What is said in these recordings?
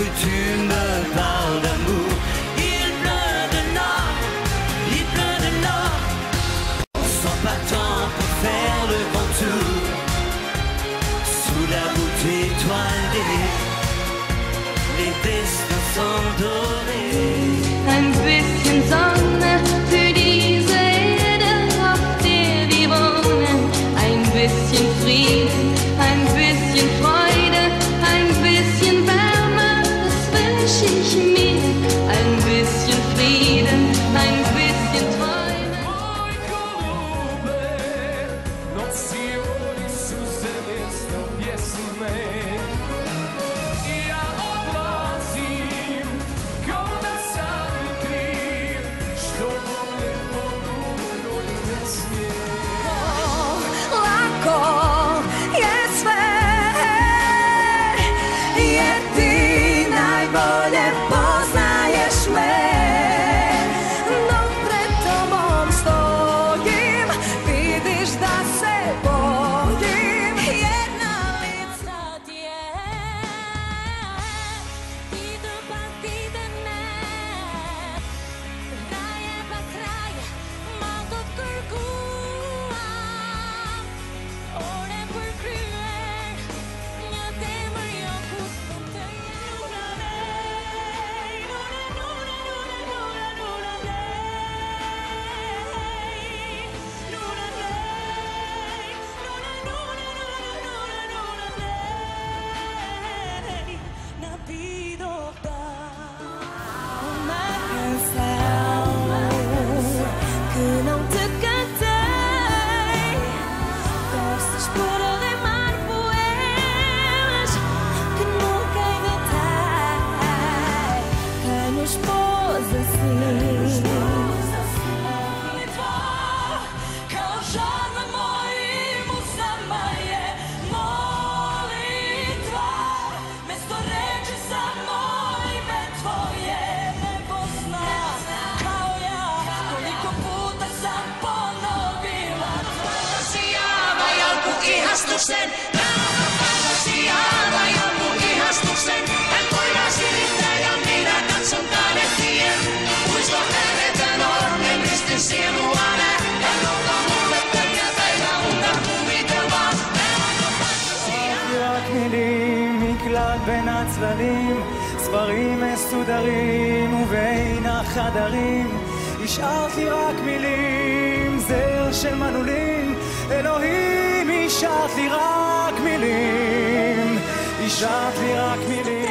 que tu me parles d'amour. Il pleut de nord, on s'en bat tant pour faire le grand tour, sous la voûte étoilée, les destins sont dorés. Ein bisschen Sonne für diese Erde, auf der wir wohnen, ein bisschen Frieden, ein bisschen Freude, ein bisschen Wärme, das wünsch ich mir, ein bisschen Frieden, ein bisschen Träume. בין הצללים, ספרים מסודרים ובין החדרים, השארת לי רק מילים, זר של מנעולים, אלוהים, השארת לי רק מילים, השארת לי רק מילים.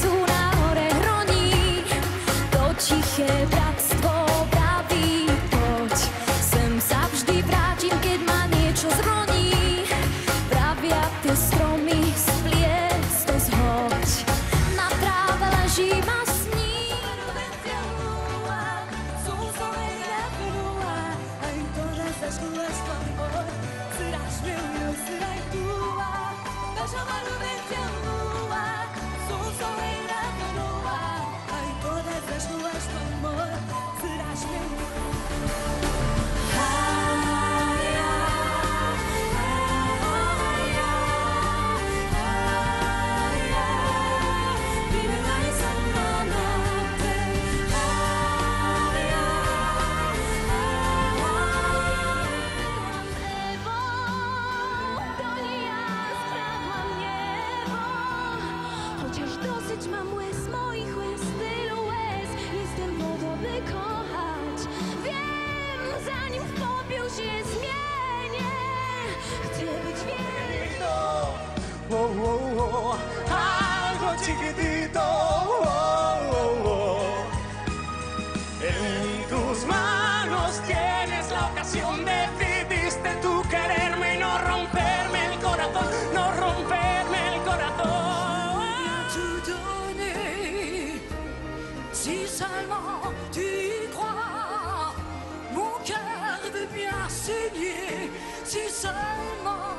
su na Orehroni, to ciche bratstvo pravi poć. Sem zawždy vracim, kiedy ma niečo zroni, pravia te stromi spliec to zhoď. Naprava ležíma mam łez, moich łez, tylu łez. Jestem młoda, by kochać. Wiem, zanim w popiół się zmienię, chcę być wierną. Albo ci kiedy to en tus manos tienes la ocasión. Decidiste tú quererme y no romperme el corazón, no romperme el corazón. Si seulement tu y crois, mon cœur veut bien saigner. Si seulement